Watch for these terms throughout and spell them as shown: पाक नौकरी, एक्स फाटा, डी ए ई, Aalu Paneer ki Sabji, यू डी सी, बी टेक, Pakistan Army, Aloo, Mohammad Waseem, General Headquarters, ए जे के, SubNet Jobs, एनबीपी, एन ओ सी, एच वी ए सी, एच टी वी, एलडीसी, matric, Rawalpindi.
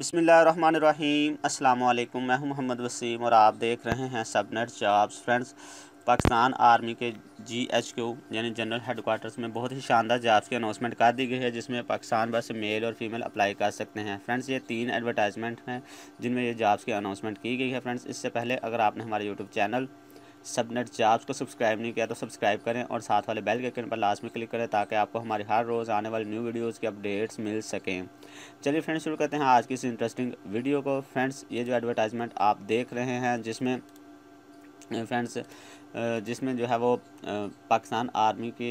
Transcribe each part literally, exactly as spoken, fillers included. बिस्मिल्लाहिर्रहमानिर्रहीम, अस्सलाम वालेकुम। मैं हूं मोहम्मद वसीम और आप देख रहे हैं subnet jobs. Friends, Pakistan army के जी एच क्यू यानी जनरल हेडक्वार्टर्स में बहुत ही शानदार जॉब्स की अनाउंसमेंट कर दी गई है, जिसमें पाकिस्तान भर से मेल और फीमेल अप्लाई कर सकते हैं। फ्रेंड्स, ये तीन एडवर्टाइजमेंट हैं जिनमें ये जॉब्स की अनाउंसमेंट की गई है। फ्रेंड्स, इससे पहले अगर आपने हमारे यूट्यूब चैनल सबनेट जॉब्स को सब्सक्राइब नहीं किया तो सब्सक्राइब करें और साथ वाले बेल के आइकन पर लास्ट में क्लिक करें ताकि आपको हमारी हर रोज़ आने वाली न्यू वीडियोस के अपडेट्स मिल सकें। चलिए फ्रेंड्स, शुरू करते हैं आज की इस इंटरेस्टिंग वीडियो को। फ्रेंड्स, ये जो एडवर्टाइजमेंट आप देख रहे हैं जिसमें फ्रेंड्स जिसमें जो है वो पाकिस्तान आर्मी के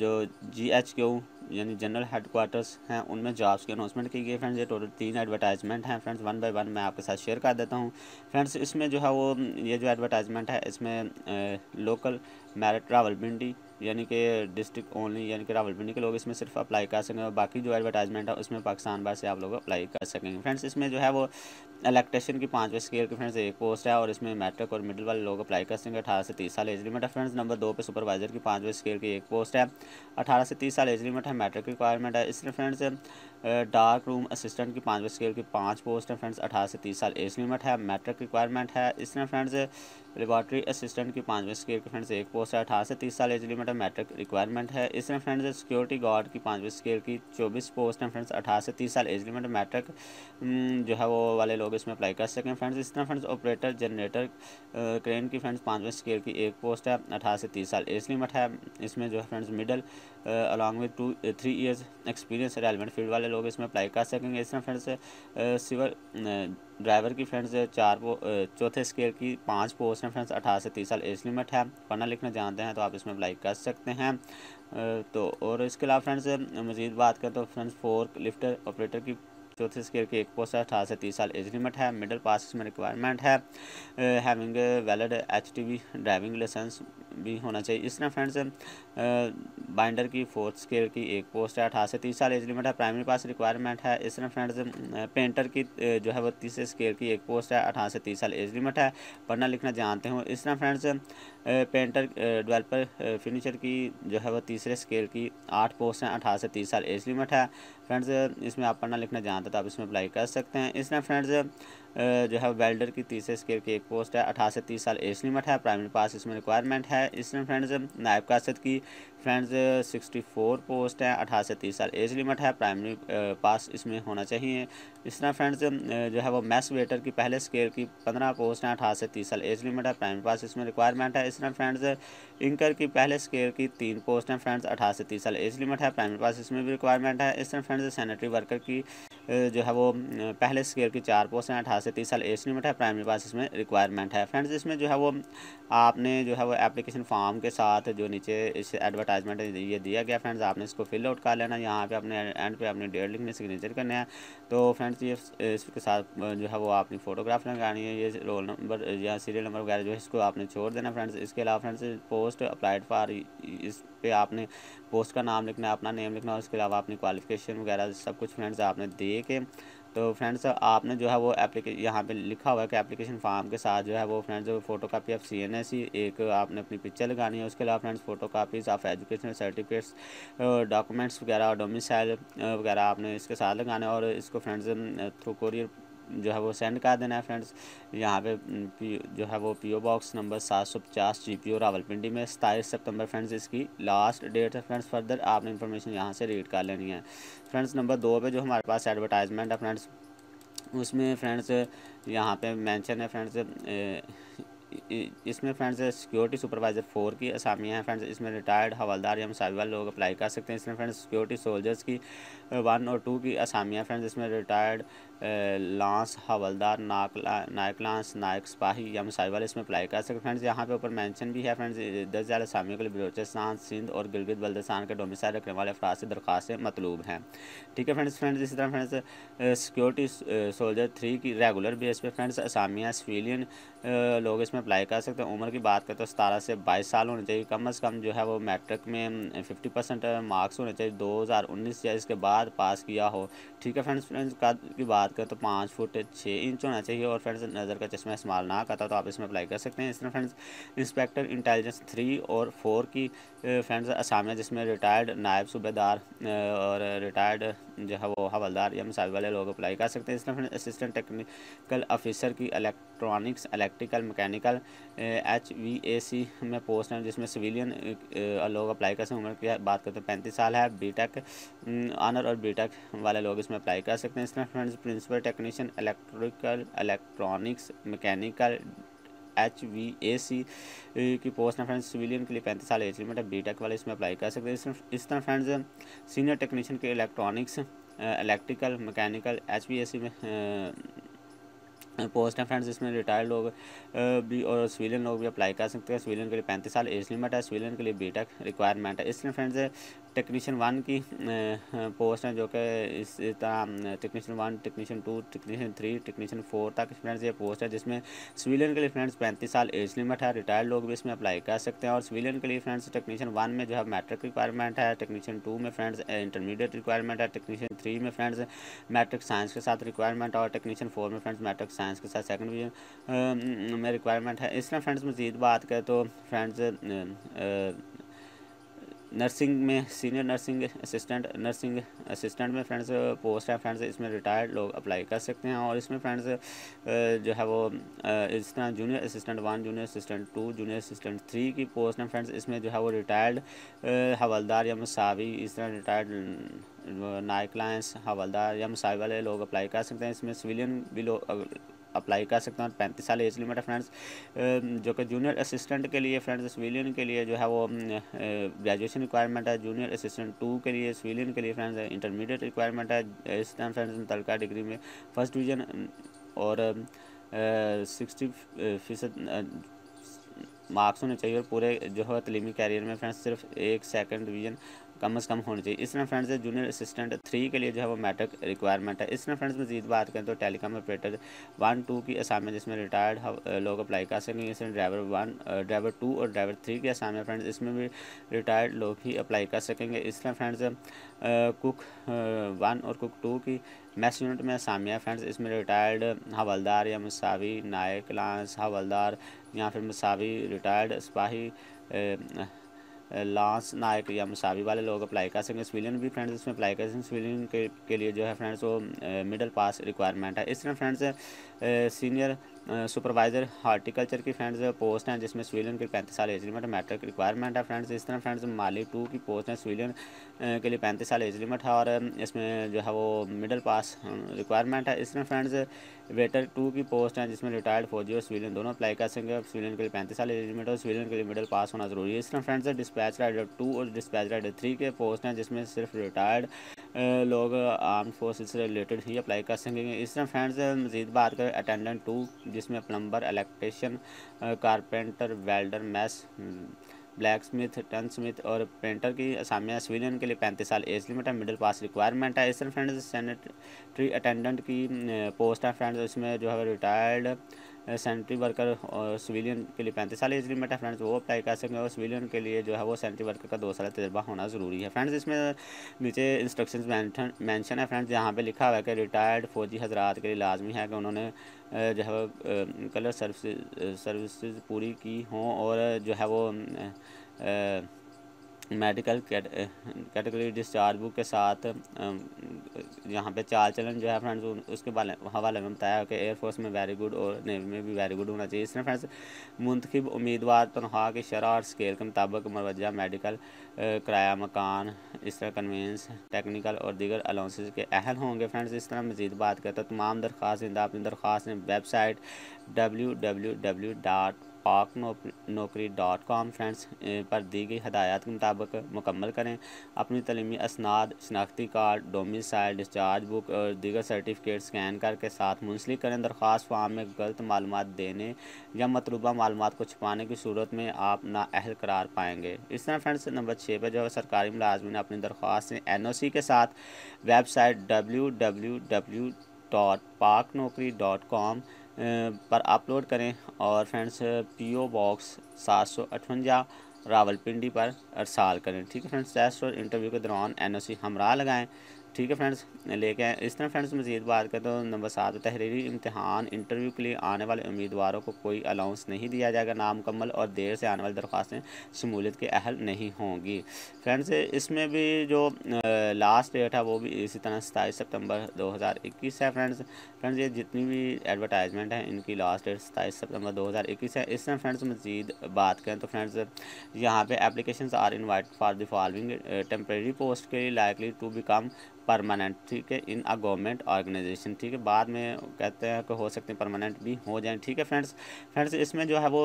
जो जी एच क्यू यानी जनरल हेडक्वार्टर्स हैं उनमें जॉब्स की अनाउंसमेंट की गई। फ्रेंड्स, ये टोटल तीन एडवर्टाइजमेंट हैं। फ्रेंड्स, वन बाय वन मैं आपके साथ शेयर कर देता हूं। फ्रेंड्स, इसमें जो है वो ये जो एडवर्टाइजमेंट है इसमें लोकल मेरिट रावलपिंडी यानी कि डिस्ट्रिक्ट ओनली यानी कि रावलपिंडी के लोग इसमें सिर्फ अप्लाई कर सकेंगे और बाकी जो एडवर्टाइजमेंट है उसमें पाकिस्तान भर से आप लोग अप्लाई कर सकेंगे। फ्रेंड्स, इसमें जो है वो इलेक्ट्रिशियन की पाँचवें स्केल की फ्रेंड्स एक पोस्ट है और इसमें मैट्रिक और मिडिल वाले लोग अप्लाई कर सकेंगे। अठारह से तीस साल एज लिमिट है। फ्रेंड्स, नंबर दो पे सुपरवाइजर की पाँचवें स्केल की एक पोस्ट है, अठारह से तीस साल एज लिमिट है, मैट्रिक रिक्वायरमेंट है। इसमें फ्रेंड्स डार्क रूम असिस्टेंट की पाँचवें स्केल की पाँच पोस्ट है। फ्रेंड्स, अठारह से तीस साल एज लिमिट है, मैट्रिक रिक्वायरमेंट है। इसमें फ्रेंड्स लेबॉरेटरी असिस्टेंट की पाँचवें स्केल की फ्रेंड्स एक पोस्ट है, अठारह से तीस साल एज लिमिट है, मैट्रिक रिक्वायरमेंट है। इसमें फ्रेंड्स सिक्योरिटी गार्ड की पाँचवें स्केल की चौबीस पोस्ट है। फ्रेंड्स, अठारह से तीस साल एज लिमिट, मैट्रिक जो है वो वाले लोग इसमें अप्लाई कर सकें। फ्रेंड्स, इस तरह फ्रेंड्स ऑपरेटर जनरेटर क्रेन की फ्रेंड्स पाँचवें स्केल की एक पोस्ट है, अठारह से तीस साल एज लिमिट है। इसमें जो है friends middle along with two three years experience relevant field वाले लोग इसमें अप्लाई कर सकेंगे। इस तरह फ्रेंड्स सिविल ड्राइवर की फ्रेंड्स चार चौथे स्केल की पाँच पोस्ट हैं। फ्रेंड्स, अठारह से तीस साल एज लिमिट है, पढ़ना लिखना जानते हैं तो आप इसमें अप्लाई कर सकते हैं। तो और इसके अलावा फ्रेंड्स मज़ीद बात करें तो फ्रेंड्स फोर्क लिफ्टर ऑपरेटर की चौथे स्केल की एक पोस्ट है, अठारह से तीस साल एज लिमिट है, मिडिल पास इसमें रिक्वायरमेंट है, having valid एच टी वी driving licence भी होना चाहिए। इस तरह फ्रेंड्स बाइंडर की फोर्थ स्केल की एक पोस्ट है, अठारह से तीस साल एज लिमिट है, प्राइमरी पास रिक्वायरमेंट है। इस तरह फ्रेंड्स पेंटर की जो है वो तीसरे स्केल की एक पोस्ट है, अठारह से तीस साल एज लिमिट है, पढ़ना लिखना जानते हो। इस तरह फ्रेंड्स पेंटर डेवलपर फिनिशर की जो है वो तीसरे स्केल की आठ पोस्ट हैं, अठारह से तीस साल एज लिमिट है। फ्रेंड्स, इसमें आप पढ़ना लिखना जानते तो आप इसमें अप्लाई कर सकते हैं। इसमें फ्रेंड्स जो है वेल्डर की तीसरे स्केल की एक पोस्ट है, अठारह से तीस साल एज लिमिट है, प्राइमरी पास इसमें रिक्वायरमेंट है। इसमें फ्रेंड्स नायब कासद की फ्रेंड्स सिक्सटी फोर पोस्ट है, अठारह से तीस साल एज लिमिट है, प्राइमरी पास इसमें होना चाहिए। इस तरह फ्रेंड्स जो है वो मैस वेटर की पहले स्केल की पंद्रह पोस्ट हैं, अठारह से तीस साल एज लिमिट है, प्राइमरी पास इसमें रिक्वायरमेंट है। इस तरह फ्रेंड्स इंकर की पहले स्केल की तीन पोस्ट हैं, फ्रेंड्स अठारह से तीस साल एज लिमिट है, प्राइमरी पास इसमें भी रिक्वायरमेंट है। इस तरह फ्रेंड्स सैनिटरी वर्कर की जो है वो पहले स्केल की चार पोस्ट हैं, अठारह से तीस साल एज लिमिट है, प्राइमरी पास इसमें रिक्वायरमेंट है। फ्रेंड्स, इसमें जो है वो आपने जो है वो एप्लीकेशन फॉर्म के साथ जो नीचे इस एडवर्टाइजमेंट ये दिया गया फ्रेंड्स आपने इसको फिल आउट कर लेना, यहाँ पे अपने एंड पे अपने डेट लिखने सिग्नेचर करने हैं। तो फ्रेंड्स ये इसके साथ जो है वो आपने फोटोग्राफ लगानी है, ये रोल नंबर या सीरियल नंबर वगैरह जो है इसको आपने छोड़ देना। फ्रेंड्स, इसके अलावा फ्रेंड्स पोस्ट अप्लाइड फॉर इस पे आपने पोस्ट का नाम लिखना, अपना नेम लिखना और उसके अलावा अपनी क्वालिफिकेशन वगैरह सब कुछ फ्रेंड्स आपने दे के तो फ्रेंड्स आपने जो है वो एप्लीकेशन यहाँ पे लिखा हुआ है कि एप्लीकेशन फॉर्म के साथ जो है वो friends photo copy of C N S C एक आपने अपनी पिक्चर लगानी है। उसके अलावा friends photo copies of educational certificates documents वगैरह और डोमिसाइल वगैरह आपने इसके साथ लगाने और इसको फ्रेंड्स थ्रू कोरियर जो है वो सेंड कर देना है। फ्रेंड्स, यहाँ पे जो है वो पीओ बॉक्स नंबर सात सौ पचास जी पी ओ रावलपिंडी में सताईस सितंबर फ्रेंड्स इसकी लास्ट डेट है। फ्रेंड्स, फर्दर आपने इन्फॉर्मेशन यहाँ से रीड कर लेनी है। फ्रेंड्स, नंबर दो पे जो हमारे पास एडवर्टाइजमेंट है फ्रेंड्स उसमें फ्रेंड्स यहाँ पे मेंशन है फ्रेंड्स इसमें फ्रेंड्स सिक्योरिटी सुपरवाइज़र फोर की असामी हैं। फ्रेंड्स, इसमें रिटायर्ड हवलदार या मुसाहिब वाले लोग अप्लाई कर सकते हैं। इसमें फ्रेंड्स सिक्योरिटी सोल्जर्स की वन और टू की असामियाँ फ्रेंड्स इसमें रिटायर्ड लांस हवलदार नायक लांस नायक सिपाही या मुसाहिब वाले इसमें अप्लाई कर सकते हैं। फ्रेंड्स, यहाँ पे ऊपर मेंशन भी है फ्रेंड्स दस हज़ार असामियों के लिए बलोचिस्तान सिंध और गिलगित बल्दिस्तान के डोमिसाइल रखने वाले अफराद से दरख्वास्तें मतलूब हैं। ठीक है फ्रेंड्स। फ्रेंड्स इसी तरह फ्रेंड्स सिक्योरिटी सोल्जर थ्री की रेगुलर बेस पर फ्रेंड्स असामियाँ सिविलियन लोग इसमें अप्लाई कर सकते हैं। उम्र की बात करें तो सतारह से बाईस साल होने चाहिए, कम से कम जो है वो मैट्रिक में फिफ्टी परसेंट मार्क्स होने चाहिए, दो हज़ार उन्नीस या इसके बाद पास किया हो। ठीक है फ्रेंड्स, फ्रेंड्स कद की बात करें तो पाँच फुट छः इंच होना चाहिए और फ्रेंड्स नज़र का चश्मा इस्तेमाल ना करता तो आप इसमें अप्लाई कर सकते हैं। इस तरह फ्रेंड्स इंस्पेक्टर इंटेलिजेंस थ्री और फोर की फ्रेंड्स असामियाँ जिसमें रिटायर्ड नायब सूबेदार और रिटायर्ड जो है वो हवलदार या मिसाइल वाले लोग अप्लाई कर सकते हैं। इस तरह फ्रेंड्स असिस्टेंट टेक्निकल ऑफिसर की electronics electrical mechanical एच वी ए सी में पोस्ट है जिसमें सिविलियन लोग अप्लाई कर सकते हैं। उम्र की बात करते हैं पैंतीस साल है, बी टेक ऑनर और बी टेक वाले लोग इसमें अप्लाई कर सकते हैं। इसमें friends principal technician electrical electronics mechanical एच वी ए सी की पोस्ट में फ्रेंड्स सिविलियन के लिए पैंतीस साल एज लिमिट है, बी टेक वाले इसमें अप्लाई कर सकते हैं। इस तरह फ्रेंड्स सीनियर टेक्नीशियन के electronics electrical mechanical एच वी ए सी में पोस्ट है फ्रेंड्स, इसमें रिटायर्ड लोग भी और सिविलियन लोग भी अप्लाई कर सकते हैं। सिविलियन के लिए पैंतीस साल एज लिमिट है, सिविलियन के लिए बी टेक रिक्वायरमेंट है। इसमें फ्रेंड्स टेक्नीशियन वन की पोस्ट है जो कि इस तरह technician one technician two technician three technician four तक फ्रेंड्स ये पोस्ट है जिसमें सिविलियन के लिए फ्रेंड्स पैंतीस साल एज लिमिट है, रिटायर्ड लोग भी इसमें अप्लाई कर सकते हैं। और सिविलियन के लिए फ्रेंड्स टेक्नीशियन वन में जो है मैट्रिक रिक्वायरमेंट है, टेक्नीशियन टू में फ्रेंड्स इंटरमीडिएट रिक्वायरमेंट है, टेक्नीशियन थ्री में फ्रेंड्स मैट्रिक साइंस के साथ रिक्वायरमेंट और टेक्नीशियन फोर में फ्रेंड्स मैट्रिक साइंस के साथ सेकंड डिवीजन में रिक्वायरमेंट है। इसमें फ्रेंड्स मज़ीद बात करें तो फ्रेंड्स नर्सिंग में senior nursing assistant nursing assistant में फ्रेंड्स पोस्ट है फ्रेंड्स, इसमें रिटायर्ड लोग अप्लाई कर सकते हैं। और इसमें फ्रेंड्स जो है वो इस तरह junior assistant one junior assistant two junior assistant three की पोस्ट है फ्रेंड्स, इसमें जो है वो रिटायर्ड हवलदार या मसावी इस तरह रिटायर्ड नायक लाइंस हवलदार या मसावी वाले लोग अप्लाई कर सकते हैं। इसमें सिविलियन भी लोग अप्लाई कर सकते हैं। और पैंतीस साल एज लिमिट है फ्रेंड्स जो कि जूनियर असिस्टेंट के लिए फ्रेंड्स सिविलियन के लिए जो है वो ग्रेजुएशन रिक्वायरमेंट है, जूनियर असिस्टेंट टू के लिए सिविलियन के लिए फ्रेंड्स इंटरमीडिएट रिक्वायरमेंट है, इस टाइम फ्रेंड्स मुतलका डिग्री में फर्स्ट डिवीजन और सिक्सटी फीसद मार्क्स होने चाहिए और पूरे जो है तलीमी कैरियर में फ्रेंड्स सिर्फ एक सेकंड डिवीजन कम से कम होनी चाहिए। इस तरह फ्रेंड्स जूनियर असिस्टेंट थ्री के लिए जो है वो मैट्रिक रिक्वायरमेंट है। इस तरह फ्रेंड्स मजीद बात करें तो टेलीकॉम ऑपरेटर वन टू की असामियाँ जिसमें रिटायर्ड लोग अप्लाई कर सकेंगे। इसमें ड्राइवर वन ड्राइवर टू और ड्राइवर थ्री की असामियाँ फ्रेंड्स, इसमें भी रिटायर्ड लोग ही अप्लाई कर सकेंगे। इस तरह फ्रेंड्स कुक वन और कुक टू की मैस यूनिट में असामियाँ फ्रेंड्स, इसमें रिटायर्ड हवलदार या मसावी नायक लांस हवलदार या फिर मसावी रिटायर्ड सिपाही लांस नायक या मसावी वाले लोग अप्लाई कर सकेंगे। सिविलियन भी फ्रेंड्स इसमें अप्लाई कर सकते हैं, सिविलियन के, के लिए जो है फ्रेंड्स वो मिडिल पास रिक्वायरमेंट है। इस तरह फ्रेंड्स सीनियर सुपरवाइज़र हार्टिकल्चर की फ्रेंड्स पोस्ट हैं जिसमें सिविलियन के पैंतीस साल एज लिमिट मैट्रिक रिक्वायरमेंट है फ्रेंड्स। इस तरह फ्रेंड्स माली टू की पोस्ट है, सिविलियन के लिए पैंतीस साल एज लिमिट है और इसमें जो है वो मिडिल पास रिक्वायरमेंट है। इस तरह फ्रेंड्स वेटर टू की पोस्ट है जिसमें रिटायर्ड फौजी और सिविलियन दोनों अप्लाई कर सकेंगे। सिविलियन के लिए पैंतीस साल एज लिमिट और सिविलियन के लिए मिडिल पास होना जरूरी है। इस तरह फ्रेंड्स डिस्पैच राइडर टू और डिस्पैच राइडर थ्री के पोस्ट हैं जिसमें सिर्फ रिटायर्ड लोग आर्म फोर्सेस से रिलेटेड ही अप्लाई कर सकेंगे। इस तरह फ्रेंड्स मजीद बात करें अटेंडेंट टू जिसमें plumber electrician carpenter welder mess black Smith ton Smith और पेंटर की असामियाँ सिविलियन के लिए पैंतीस साल एज लिमिट है, मिडिल पास रिक्वायरमेंट है। इस तरह फ्रेंड्स सैनिटरी अटेंडेंट की पोस्ट है फ्रेंड्स, इसमें जो है रिटायर्ड सैनिटरी वर्कर और सिविलियन के लिए पैंतीस साल एज लिमिट है फ्रेंड्स, वो अप्लाई कर सकेंगे। और सिविलियन के लिए जो है वो सैनिटरी वर्कर का दो साल तजर्बा होना ज़रूरी है। फ्रेंड्स इसमें नीचे इंस्ट्रक्शन मेंशन है फ्रेंड्स, यहाँ पे लिखा हुआ है कि रिटायर्ड फौजी हजरात के लिए लाजमी है कि उन्होंने जो है वो कलर सर्विस सर्विसेज पूरी की हों और जो है वो मेडिकल कैटेगरी डिस्चार्ज बुक के साथ यहाँ पे चाल चलन जो है फ्रेंड्स उसके हवाले में बताया कि एयरफोर्स में वेरी गुड और नेवी में भी वेरी गुड होना चाहिए। इसमें फ्रेंड्स मुंतखब उम्मीदवार तनख्वाह की शरह और स्केल के मुताबिक मुआवजा मेडिकल किराया मकान इस तरह कन्वेंस टेक्निकल और दीगर अलाउंसेस के अहल होंगे फ्रेंड्स। इस तरह मजीद बात करते हैं तमाम दरख्वास्तंदा अपनी दरख्वास्त website W W W dot पाक नौकरी dot com friends पर दी गई हदायत के मुताबिक मुकम्मल करें। अपनी तलीमी असनाद शनाख्ती कार्ड डोमिसाइल डिस्चार्ज बुक और दीगर सर्टिफिकेट स्कैन करके साथ मुंसलिक करें। दरख्वास्त फॉर्म में गलत मालूमात देने या मतलूबा मालूमात को छुपाने की सूरत में आप नाअहल करार पाएंगे। इस तरह फ्रेंड्स नंबर छः पर जो है सरकारी मुलाजमी ने अपनी दरख्वास्त एन ओ सी के साथ website W W W dot पाक नौकरी dot com पर अपलोड करें। और फ्रेंड्स पीओ बॉक्स सात सौ अठवंजा रावलपिंडी पर अरसाल करें। ठीक है फ्रेंड्स, टेस्ट और इंटरव्यू के दौरान एनओसी हमरा लगाएं। ठीक है फ्रेंड्स, लेके आएँ। इस तरह फ्रेंड्स मज़ीद बात करें तो नंबर सात, तहरीरी इम्तहान इंटरव्यू के लिए आने वाले उम्मीदवारों को कोई अलाउंस नहीं दिया जाएगा। नामुकम्मल और देर से आने वाली दरख्वास्तें शमूलियत के अहल नहीं होंगी। फ्रेंड्स इसमें भी जो लास्ट डेट है वो भी इसी तरह सताईस सितंबर दो हज़ार इक्कीस है। फ्रेंड्स फ्रेंड्स ये जितनी भी एडवर्टाइजमेंट है इनकी लास्ट डेट सताईस सितंबर दो हज़ार इक्कीस है। इस तरह फ्रेंड्स मज़ीद बात करें तो फ्रेंड्स यहाँ पर application are invited for the following temporary post के लिए लाइकली टू बिकम परमानेंट। ठीक है, इन अ गवर्नमेंट ऑर्गेनाइजेशन। ठीक है, बाद में कहते हैं कि हो सकते हैं परमानेंट भी हो जाएं। ठीक है फ्रेंड्स, फ्रेंड्स इसमें जो है वो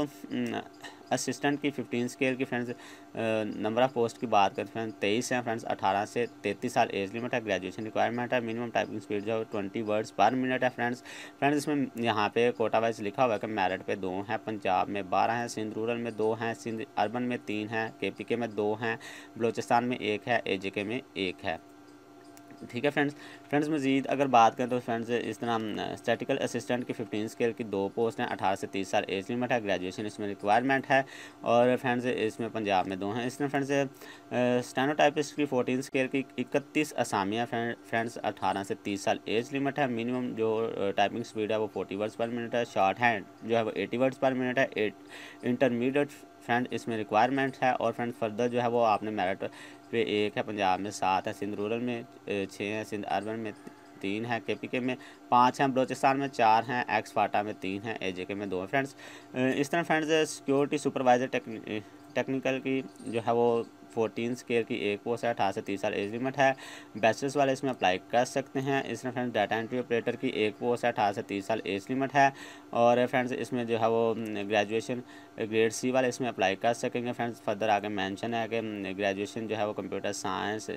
असिस्टेंट की फिफ्टीन स्केल की फ्रेंड्स नंबर ऑफ़ पोस्ट की बात करते हैं तेईस हैं। फ्रेंड्स अठारह से तैंतीस साल एज लिमिट है। ग्रेजुएशन रिक्वायरमेंट है। मिनिमम टाइपिंग स्पीड जो है ट्वेंटी वर्ड्स पर मिनट है। फ्रेंड्स फ्रेंड्स इसमें यहाँ पे कोटा वाइज लिखा हुआ है कि मेरिट पे दो हैं, पंजाब में बारह हैं, सिंध रूरल में दो हैं, सिंध अर्बन में तीन हैं, के पी के में दो हैं, बलोचिस्तान में एक है, ए जे के में एक है। ठीक है फ्रेंड्स, फ्रेंड्स मज़ीद अगर बात करें तो फ्रेंड्स इस तरह स्टैटिकल असिस्टेंट की फिफ्टीन स्केल की दो पोस्ट हैं। अठारह से तीस साल एज लिमिट है। ग्रेजुएशन इसमें रिक्वायरमेंट है और फ्रेंड्स इसमें पंजाब में दो हैं। इस तरह फ्रेंड्स स्टेनोटाइपिस्ट की फोर्टीन स्केल की इकतीस असामियाँ। फ्रेंड्स अठारह से तीस साल एज लिमिट है। मिनिमम जो टाइपिंग स्पीड है वो फोर्टी वर्ड्स पर मिनट है। शॉर्ट हैंड जो है वो एटी वर्ड्स पर मिनट है। इंटरमीडिएट फ्रेंड इसमें रिक्वायरमेंट है। और फ्रेंड फर्दर जो है वो आपने मेरिट पे एक है, पंजाब में सात है, सिंध रूरल में छः हैं, सिंध अर्बन में तीन है, के पी के में पाँच हैं, बलोचिस्तान में चार हैं, एक्स फाटा में तीन हैं, ए जे के में दो हैं। फ्रेंड्स इस तरह फ्रेंड्स सिक्योरिटी सुपरवाइज़र टेक्नि, टेक्निकल की जो है वो फोर्टीन स्केल की एक पोस्ट है। अठारह से तीस साल एज लिमिट है। बैचलर्स वाले इसमें अप्लाई कर सकते हैं। इसमें फ्रेंड्स डाटा एंट्री ऑपरेटर की एक पोस्ट है। अठारह से तीस साल एज लिमिट है। और फ्रेंड्स इसमें जो है वो ग्रेजुएशन ग्रेड सी वाले इसमें अप्लाई कर सकेंगे। फ्रेंड्स फर्दर आगे मेंशन है कि ग्रेजुएशन जो है वो computer science,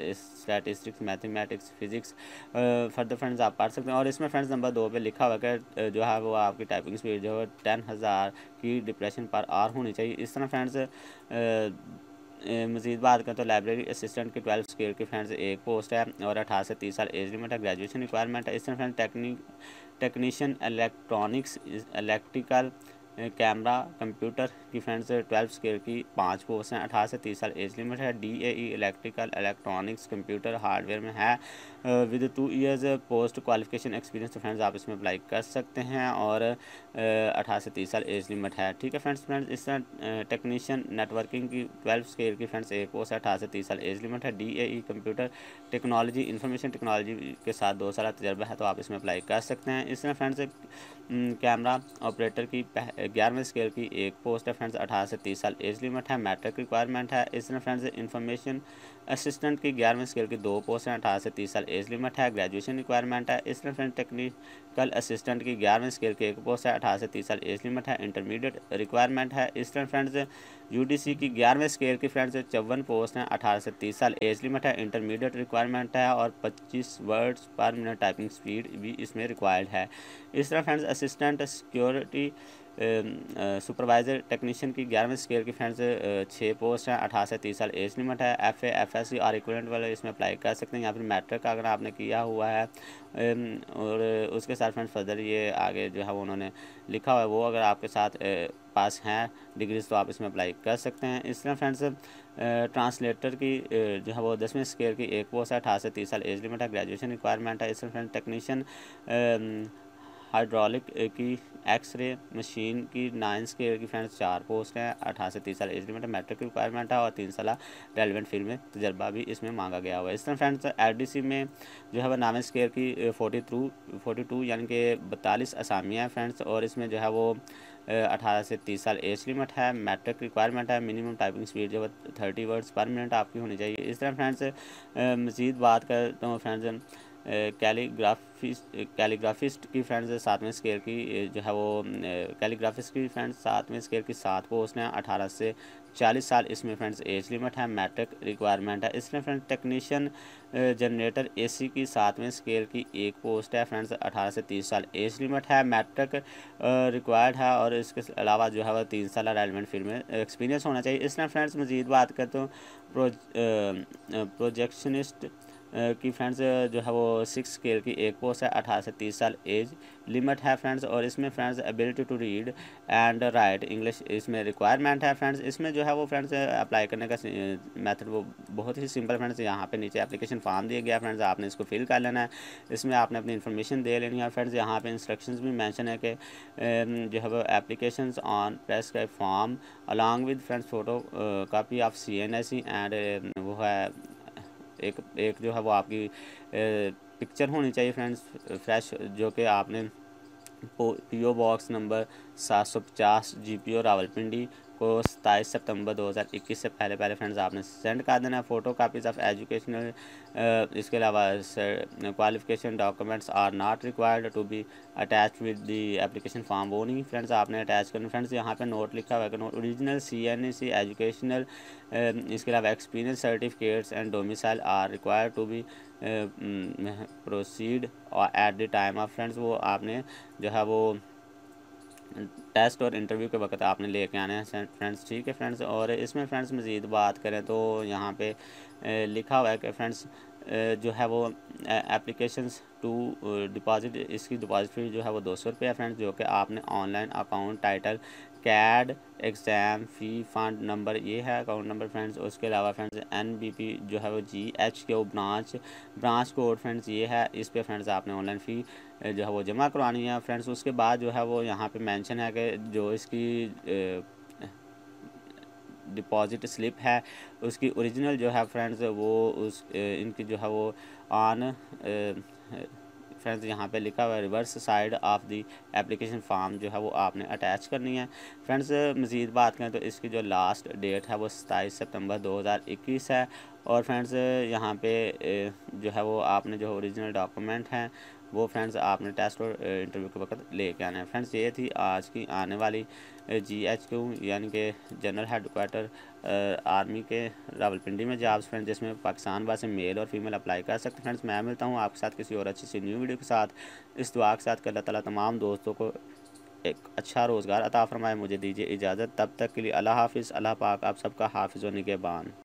statistics, mathematics, physics further friends आप पढ़ सकते हैं। और इसमें फ्रेंड्स नंबर दो पर लिखा हुआ कि जो है वो आपकी टाइपिंग स्पीड जो है टेन हज़ार की डिप्रेशन पर आर होनी चाहिए। इस तरह फ्रेंड्स मज़ीद बात करें तो लाइब्रेरी असिस्टेंट की ट्वेल्व स्केल की फ्रेंड्स एक पोस्ट है। और अठारह से तीस साल एज लिमिट है। ग्रेजुएशन रिक्वायरमेंट है। इस तरह फ्रेंड टेक्निक technician electronics, electrical, camera, computer की फ्रेंड्स ट्वेल्व स्केल की पाँच पोस्ट हैं। अठारह से तीस साल एज लिमिट है। डी ए ई electrical, electronics, computer, hardware में है with two years post qualification experience. तो फ्रेंड्स आप इसमें अप्लाई कर सकते हैं। और अठारह से तीस साल एज लिमिट है। ठीक है फ्रेंड्स, फ्रेंड्स इस तरह टेक्नीशियन नेटवर्किंग की ट्वेल्व स्केल की फ्रेंड्स एक पोस्ट है। अठारह से तीस साल एज लिमिट है। डी ए ई computer technology, information technology के साथ दो साल तजर्बा है, तो आप इसमें अप्लाई कर सकते हैं। इस तरह फ्रेंड्स कैमरा ऑपरेटर की ग्यारहवें स्केल की एक पोस्ट है। फ्रेंड्स अठारह से तीस साल एज लिमिट है। मैट्रिक रिक्वायरमेंट है। इस तरह फ्रेंड्स इंफॉर्मेशन असिस्टेंट की ग्यारहवें स्केल की दो पोस्ट हैं। अठारह से तीस साल एज लिमिट है। ग्रेजुएशन रिक्वायरमेंट है। इस तरह फ्रेंड्स टेक्निकल असिस्टेंट की ग्यारहवें स्केल की एक पोस्ट है। अठारह से तीस साल एज लिमिट है। इंटरमीडिएट रिक्वायरमेंट है। इस तरह फ्रेंड्स यू डी सी की ग्यारहवें स्केल की फ्रेंड्स चौवन पोस्ट हैं। अठारह से तीस साल एज लिमिट है। इंटरमीडिएट रिक्वायरमेंट है। और पच्चीस words per minute typing speed भी इसमें रिक्वायर्ड है। इस तरह friends assistant security supervisor technician की ग्यारहवें स्केल की फ्रेंड्स छः पोस्ट हैं। अठारह से तीस साल एज लिमिट है। F A F S C और इक्विवेलेंट वाले इसमें अप्लाई कर सकते हैं। या फिर मैट्रिक का अगर आपने किया हुआ है और उसके साथ फ्रेंड्स फर्दर ये आगे जो है उन्होंने लिखा हुआ है वो अगर आपके साथ पास हैं डिग्रीज तो आप इसमें अप्लाई कर सकते हैं। इस तरह फ्रेंड्स ट्रांसलेटर की जो है वो दसवें स्केल की एक पोस्ट है। अठारह से तीस साल एज लिमिट है। ग्रेजुएशन रिक्वायरमेंट है। इस तरह फ्रेंड टेक्नीशियन हाइड्रोलिक की एक्सरे मशीन की नाइन स्केल की फ्रेंड्स चार पोस्ट हैं। अठारह से तीस साल एज लिमिट है। मैट्रिक रिक्वायरमेंट है। और तीन साल रेलिवेंट फील्ड में तजर्बा भी इसमें मांगा गया हुआ है। इस तरह फ्रेंड्स एलडीसी में जो है वह नाइन स्केल की फोर्टी थ्रू फोर्टी टू यानी कि बतालीस असामियाँ हैं फ्रेंड्स। और इसमें जो है वो अठारह से तीस साल एज लिमिट है। मैट्रिक रिक्वायरमेंट है। मिनिमम टाइपिंग स्पीड जो है थर्टी वर्ड्स पर मिनट आपकी होनी चाहिए। इस तरह फ्रेंड्स मज़ीद बात करता हूँ फ्रेंड्स कैलीग्राफिस्ट कैलीग्राफिस्ट की फ्रेंड्स सातवें स्केल की जो है वो कैलीग्राफिस्ट की फ्रेंड्स सातवें स्केल की सात पोस्ट हैं। अठारह से चालीस साल इसमें फ्रेंड्स एज लिमिट है। मैट्रिक रिक्वायरमेंट है। इसमें फ्रेंड्स टेक्नीशियन जनरेटर एसी की सातवें स्केल की एक पोस्ट है। फ्रेंड्स अठारह से तीस साल एज लिमिट है। मैट्रिक रिक्वायर्ड है। और इसके अलावा जो है वह तीन साल रेलिवेंट फील्ड में एक्सपीरियंस होना चाहिए। इसमें फ्रेंड्स मज़ीद बात करते हैं प्रोजेक्शनिस्ट की फ्रेंड्स जो है वो सिक्स स्केल की एक पोस्ट है, अठारह से तीस साल एज लिमिट है फ्रेंड्स। और इसमें friends ability to read and write English इसमें रिक्वायरमेंट है फ्रेंड्स। इसमें जो है वो फ्रेंड्स अप्लाई करने का मेथड वो बहुत ही सिंपल फ्रेंड्स, यहाँ पे नीचे एप्लीकेशन फॉर्म दिया गया फ्रेंड्स, आपने इसको फिल कर लेना है, इसमें आपने अपनी इन्फॉर्मेशन दे लेनी है फ्रेंड्स। यहाँ पे इंस्ट्रक्शंस भी मेंशन है कि जो है वो एप्लीकेशन ऑन प्रेस का form along with friends photo copy of C N S C and वो है एक एक जो है वो आपकी पिक्चर होनी चाहिए फ्रेंड्स फ्रेश, जो कि आपने पीओ बॉक्स नंबर सात सौ पचास जीपीओ रावलपिंडी को सताईस सितंबर दो हज़ार इक्कीस से पहले पहले फ्रेंड्स आपने सेंड कर देना है। फ़ोटो कापीज़ ऑफ एजुकेशनल इसके अलावा qualification documents are not required to be attach with the application form, वो नहीं फ्रेंड्स आपने अटैच करना। फ्रेंड्स यहाँ पे नोट लिखा हुआ है कि note original C N A C educational इसके अलावा experience certificates and domicile are required to be proceed और at the time of friends, वो आपने जो है वो टेस्ट और इंटरव्यू के वक्त आपने लेके आने हैं फ्रेंड्स, ठीक है फ्रेंड्स। और इसमें फ्रेंड्स मज़ीद बात करें तो यहाँ पे लिखा हुआ है कि फ्रेंड्स जो है वो एप्लीकेशंस टू डिपॉजिट इसकी डिपॉजिट फी जो है वो दो सौ रुपये फ्रेंड्स, जो कि आपने ऑनलाइन अकाउंट टाइटल कैड एग्ज़ाम फ़ी फंड नंबर ये है अकाउंट नंबर फ्रेंड्स। उसके अलावा फ्रेंड्स एनबीपी जो है वो जी एच के वो ब्रांच ब्रांच कोड फ्रेंड्स ये है, इस पे फ्रेंड्स आपने ऑनलाइन फ़ी जो है वो जमा करवानी है फ्रेंड्स। उसके बाद जो है वो यहाँ पे मेंशन है कि जो इसकी ए, डिपॉजिट स्लिप है उसकी ओरिजिनल जो है फ्रेंड्स वो उस ए, इनकी जो है वो ऑन फ्रेंड्स यहाँ पे लिखा हुआ है reverse side of the application form जो है वो आपने अटैच करनी है फ्रेंड्स। मज़ीद बात करें तो इसकी जो लास्ट डेट है वो सताईस सितंबर दो हज़ार इक्कीस है। और फ्रेंड्स यहाँ पे जो है वो आपने जो ओरिजिनल डॉक्यूमेंट हैं वो फ्रेंड्स आपने टेस्ट और इंटरव्यू के वक्त लेके आना है फ्रेंड्स। ये थी आज की आने वाली जी एच क्यू यानी कि जनरल हेडक्वार्टर आर्मी के रावलपिंडी में जॉब्स फ्रेंड्स, जिसमें पाकिस्तान वाले मेल और फीमेल अप्लाई कर सकते हैं फ्रेंड्स। मैं मिलता हूँ आपके साथ किसी और अच्छी सी न्यू वीडियो के साथ, इस दुआ के साथ कि अल्लाह ताला तमाम दोस्तों को एक अच्छा रोज़गार अता फरमाए। मुझे दीजिए इजाज़त, तब तक के लिए अल्लाह हाफिज़। अल्लाह पाक आप सबका हाफिज़ व निगहबान।